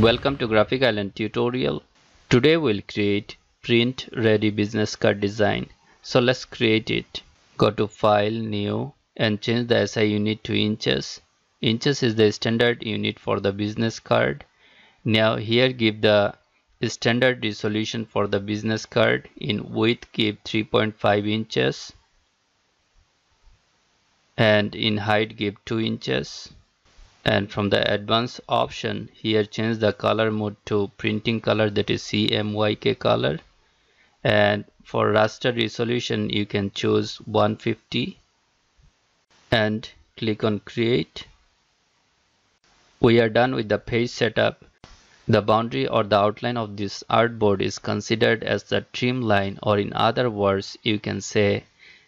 Welcome to Graphic Island tutorial. Today we'll create print ready business card design. So let's create it. Go to file, new, and change the SI unit to inches. Inches is the standard unit for the business card. Now here give the standard resolution for the business card. In width give 3.5 inches and in height give 2 inches. And from the advanced option here change the color mode to printing color, that is CMYK color. And for raster resolution you can choose 150 and click on create. We are done with the page setup. The boundary or the outline of this artboard is considered as the trim line, or in other words you can say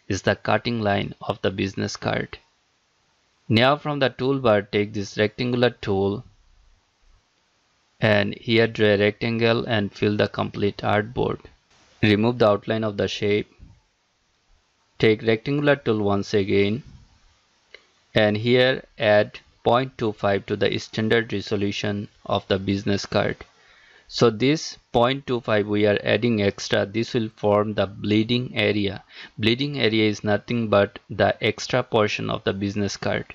is the cutting line of the business card. Now from the toolbar take this rectangular tool and here draw a rectangle and fill the complete artboard. Remove the outline of the shape. Take rectangular tool once again and here add 0.25 to the standard resolution of the business card. So this 0.25 we are adding extra. This will form the bleeding area. Bleeding area is nothing but the extra portion of the business card.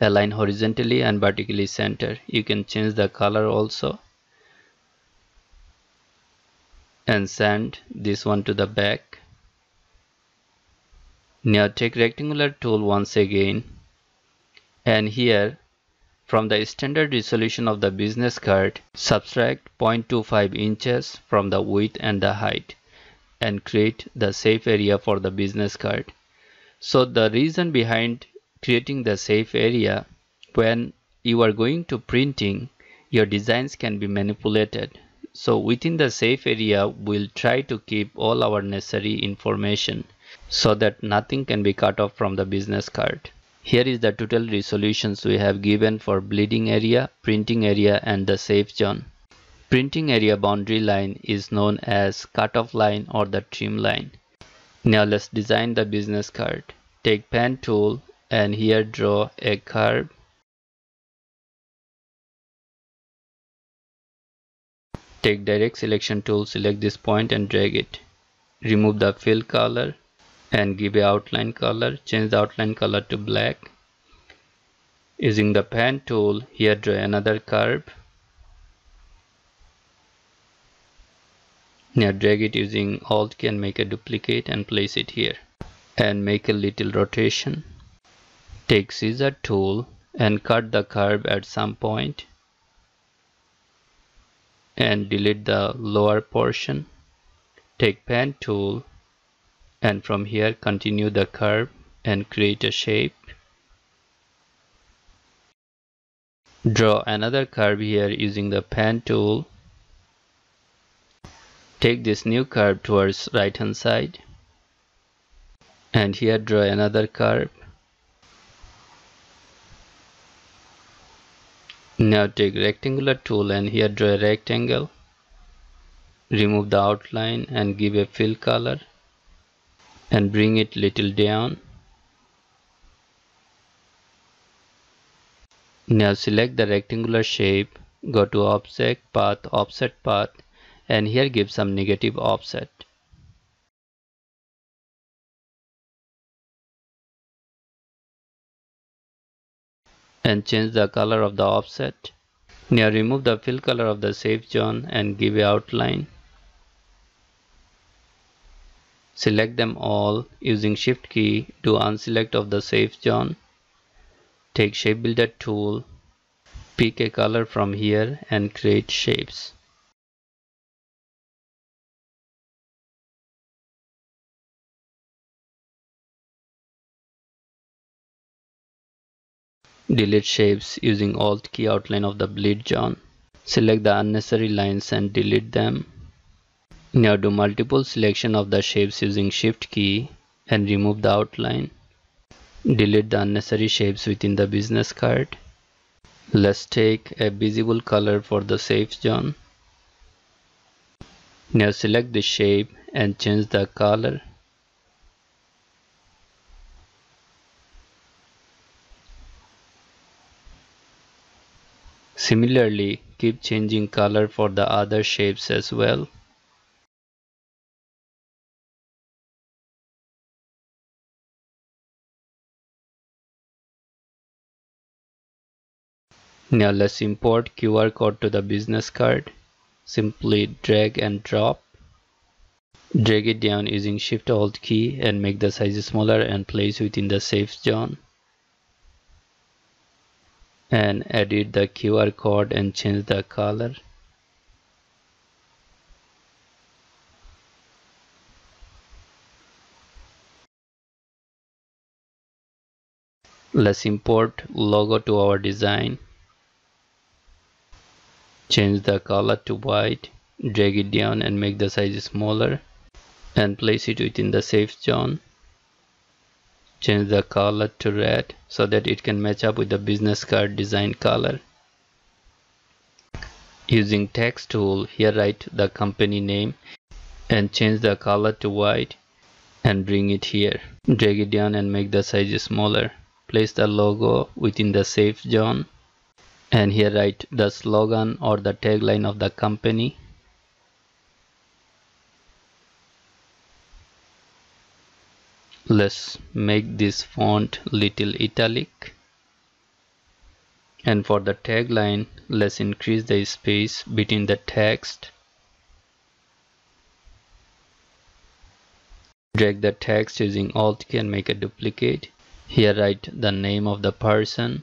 Align horizontally and vertically center. You can change the color also. And send this one to the back. Now take rectangular tool once again. And here from the standard resolution of the business card subtract 0.25 inches from the width and the height and create the safe area for the business card. So the reason behind creating the safe area, when you are going to printing your designs can be manipulated. So within the safe area we'll try to keep all our necessary information so that nothing can be cut off from the business card. Here is the total resolutions we have given for bleeding area, printing area, and the safe zone. Printing area boundary line is known as cutoff line or the trim line. Now let's design the business card. Take pen tool and here draw a curve. Take direct selection tool, select this point and drag it. Remove the fill color and give a outline color. Change the outline color to black. Using the pen tool here draw another curve. Now drag it using alt key and make a duplicate and place it here and make a little rotation. Take scissor tool and cut the curve at some point and delete the lower portion. Take pen tool and from here continue the curve and create a shape. Draw another curve here using the pen tool. Take this new curve towards right hand side and here draw another curve. Now take rectangular tool and here draw a rectangle. Remove the outline and give a fill color and bring it little down. Now select the rectangular shape, go to offset path and here give some negative offset. And change the color of the offset. Now remove the fill color of the safe zone and give an outline. Select them all using shift key to unselect of the safe zone. Take shape builder tool, pick a color from here and create shapes. Delete shapes using alt key, outline of the bleed zone. Select the unnecessary lines and delete them. Now do multiple selection of the shapes using shift key and remove the outline. Delete the unnecessary shapes within the business card. Let's take a visible color for the safe zone. Now select the shape and change the color. Similarly, keep changing color for the other shapes as well. Now let's import QR code to the business card. Simply drag and drop. Drag it down using Shift-Alt key and make the size smaller and place within the safe zone. And edit the QR code and change the color. Let's import logo to our design. Change the color to white. Drag it down and make the size smaller and place it within the safe zone. Change the color to red so that it can match up with the business card design color. Using text tool, here write the company name and change the color to white and bring it here. Drag it down and make the size smaller. Place the logo within the safe zone. And here write the slogan or the tagline of the company. Let's make this font little italic, and for the tagline let's increase the space between the text. Drag the text using Alt key and make a duplicate. Here write the name of the person.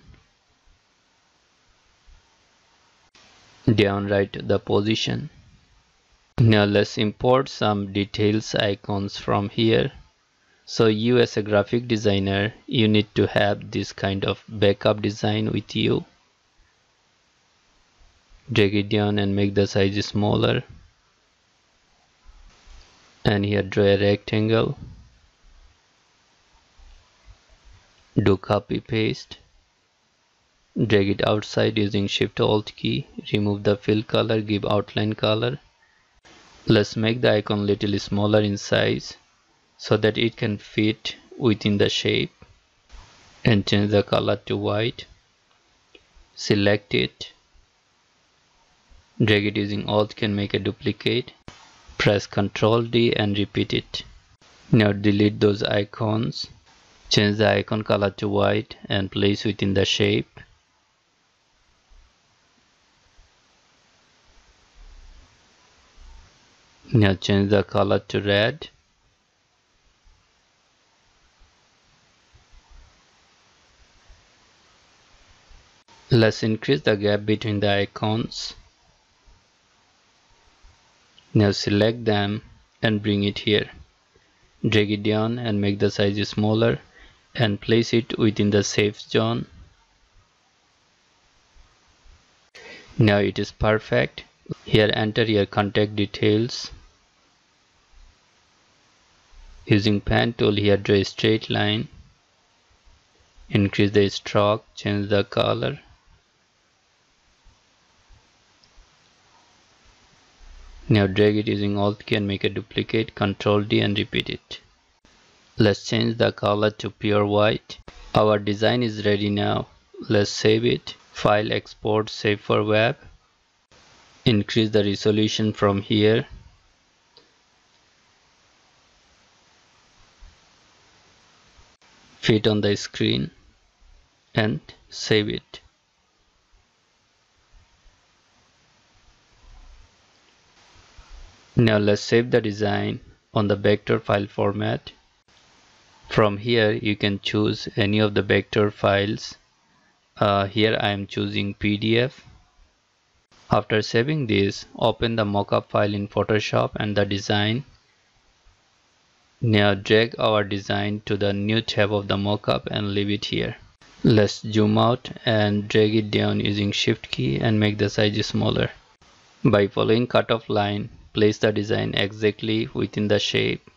Down write the position. Now let's import some details icons from here. So you as a graphic designer, you need to have this kind of backup design with you. Drag it down and make the size smaller. And here draw a rectangle. Do copy paste. Drag it outside using Shift Alt key. Remove the fill color, give outline color. Let's make the icon little smaller in size, so that it can fit within the shape, and change the color to white. Select it, drag it using Alt can make a duplicate. Press Ctrl D and repeat it. Now delete those icons, change the icon color to white and place within the shape. Now change the color to red. Let's increase the gap between the icons. Now select them and bring it here. Drag it down and make the size smaller and place it within the safe zone. Now it is perfect. Here enter your contact details. Using pen tool, here draw a straight line. Increase the stroke, change the color. Now drag it using Alt key and make a duplicate. Ctrl D and repeat it. Let's change the color to pure white. Our design is ready now. Let's save it. File, export, save for web. Increase the resolution from here. Fit on the screen and save it. Now let's save the design on the vector file format. From here you can choose any of the vector files. Here I am choosing PDF. After saving this, open the mockup file in Photoshop and the design. Now drag our design to the new tab of the mockup and leave it here. Let's zoom out and drag it down using Shift key and make the size smaller. By following cutoff line, place the design exactly within the shape.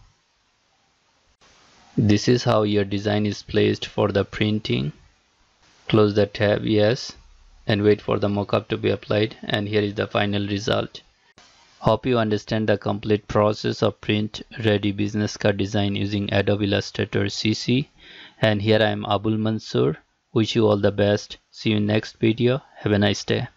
This is how your design is placed for the printing. Close the tab, yes, and wait for the mockup to be applied, and here is the final result. Hope you understand the complete process of print ready business card design using Adobe Illustrator CC. And here I am Abul Mansur. Wish you all the best. See you in next video. Have a nice day.